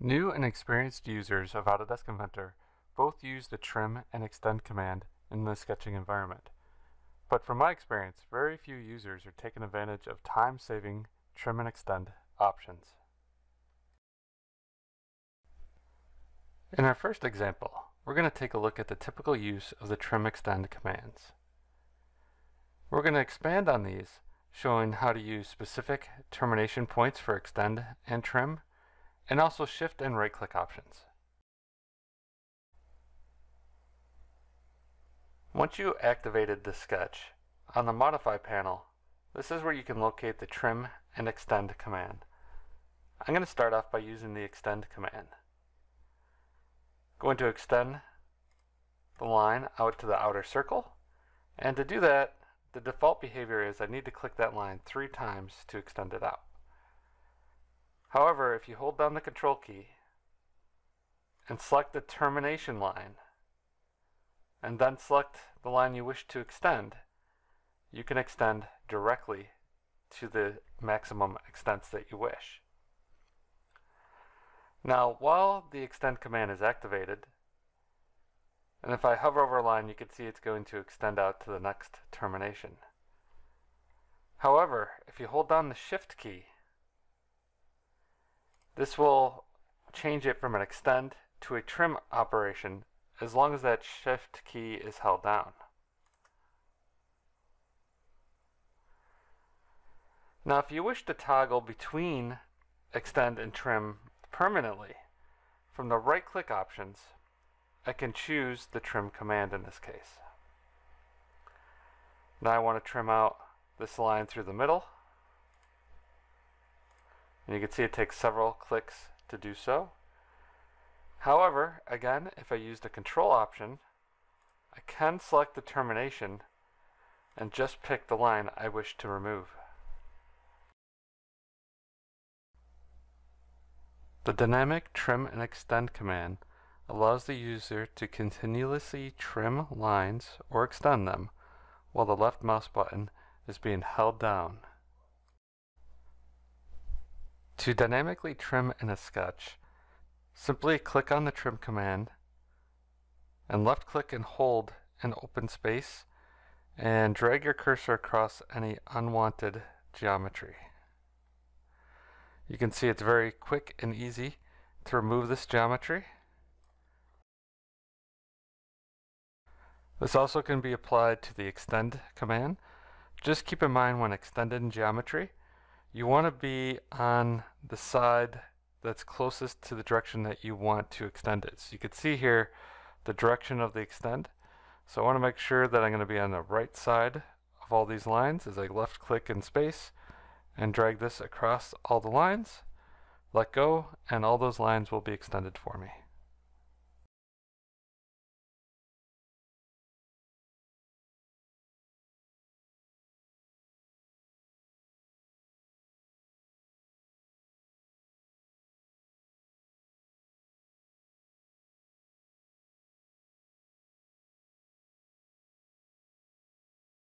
New and experienced users of Autodesk Inventor both use the trim and extend command in the sketching environment. But from my experience, very few users are taking advantage of time-saving trim and extend options. In our first example, we're going to take a look at the typical use of the trim extend commands. We're going to expand on these, showing how to use specific termination points for extend and trim, and also shift and right click options. Once you activated the sketch, on the modify panel, this is where you can locate the trim and extend command. I'm going to start off by using the extend command. Going to extend the line out to the outer circle, and to do that, the default behavior is I need to click that line 3 times to extend it out. However, if you hold down the control key and select the termination line and then select the line you wish to extend, you can extend directly to the maximum extents that you wish. Now, while the extend command is activated, and if I hover over a line, you can see it's going to extend out to the next termination. However, if you hold down the shift key, this will change it from an extend to a trim operation as long as that shift key is held down. Now, if you wish to toggle between extend and trim permanently, from the right click options, I can choose the trim command in this case. Now I want to trim out this line through the middle. And you can see it takes several clicks to do so. However, again, if I use the control option, I can select the termination and just pick the line I wish to remove. The dynamic trim and extend command allows the user to continuously trim lines or extend them while the left mouse button is being held down. To dynamically trim in a sketch, simply click on the trim command and left click and hold an open space and drag your cursor across any unwanted geometry. You can see it's very quick and easy to remove this geometry. This also can be applied to the extend command. Just keep in mind when extending geometry, you want to be on the side that's closest to the direction that you want to extend it. So you can see here the direction of the extend. So I want to make sure that I'm going to be on the right side of all these lines as I left click in space and drag this across all the lines, let go, and all those lines will be extended for me.